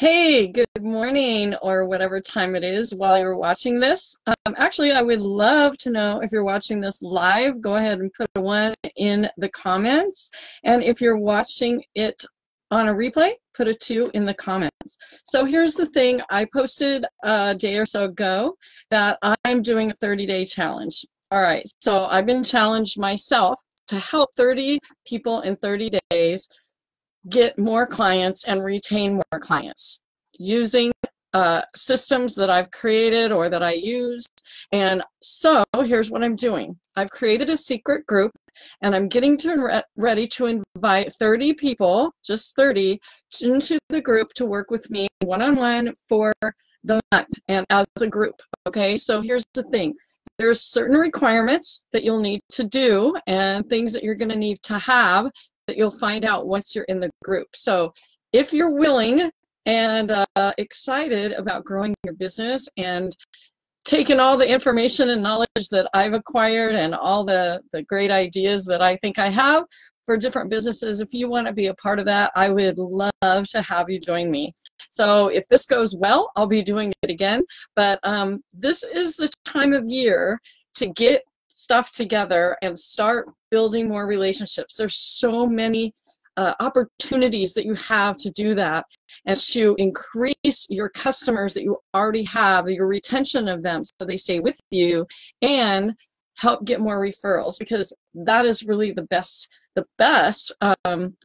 Hey, good morning, or whatever time it is while you're watching this. Actually, I would love to know if you're watching this live. Go ahead and put a one in the comments. And if you're watching it on a replay, put a two in the comments. So here's the thing. I posted a day or so ago that I'm doing a 30-day challenge. All right, so I've been challenged myself to help 30 people in 30 days get more clients and retain more clients using systems that I've created or that I use. And so here's what I'm doing. I've created a secret group, and I'm getting ready to invite 30 people, just 30, into the group to work with me one-on-one for the month and as a group. Okay, so here's the thing. There's certain requirements that you'll need to do and things that you're going to need to have that you'll find out once you're in the group. So if you're willing and excited about growing your business and taking all the information and knowledge that I've acquired and all the great ideas that I think I have for different businesses, if you want to be a part of that, I would love to have you join me. So if this goes well, I'll be doing it again. But this is the time of year to get stuff together and start building more relationships. There's so many opportunities that you have to do that and to increase your customers that you already have, your retention of them so they stay with you, and help get more referrals, because that is really the best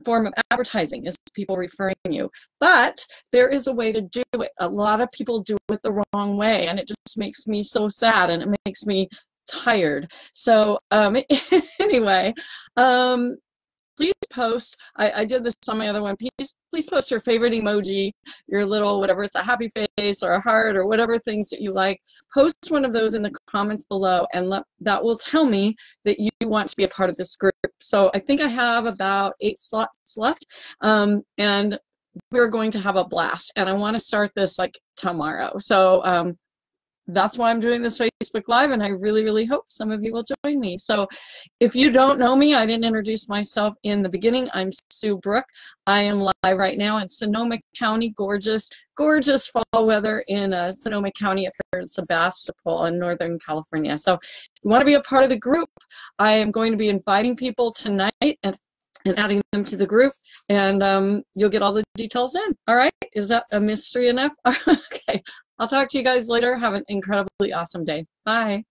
form of advertising is people referring you. But there is a way to do it. A lot of people do it the wrong way, and it just makes me so sad, and it makes me tired. So anyway, please post, I did this on my other one, please post your favorite emoji, your little whatever, it's a happy face or a heart or whatever things that you like. Post one of those in the comments below, and that will tell me that you want to be a part of this group. So I think I have about 8 slots left, and we're going to have a blast, and I want to start this like tomorrow. So that's why I'm doing this Facebook Live, and I really, really hope some of you will join me. So if you don't know me, I didn't introduce myself in the beginning. I'm Sue Brooke. I am live right now in Sonoma County, gorgeous, gorgeous fall weather in Sonoma County up here in Sebastopol in Northern California. So if you want to be a part of the group, I am going to be inviting people tonight and adding them to the group, and you'll get all the details then. All right, is that a mystery enough? Okay. I'll talk to you guys later. Have an incredibly awesome day. Bye.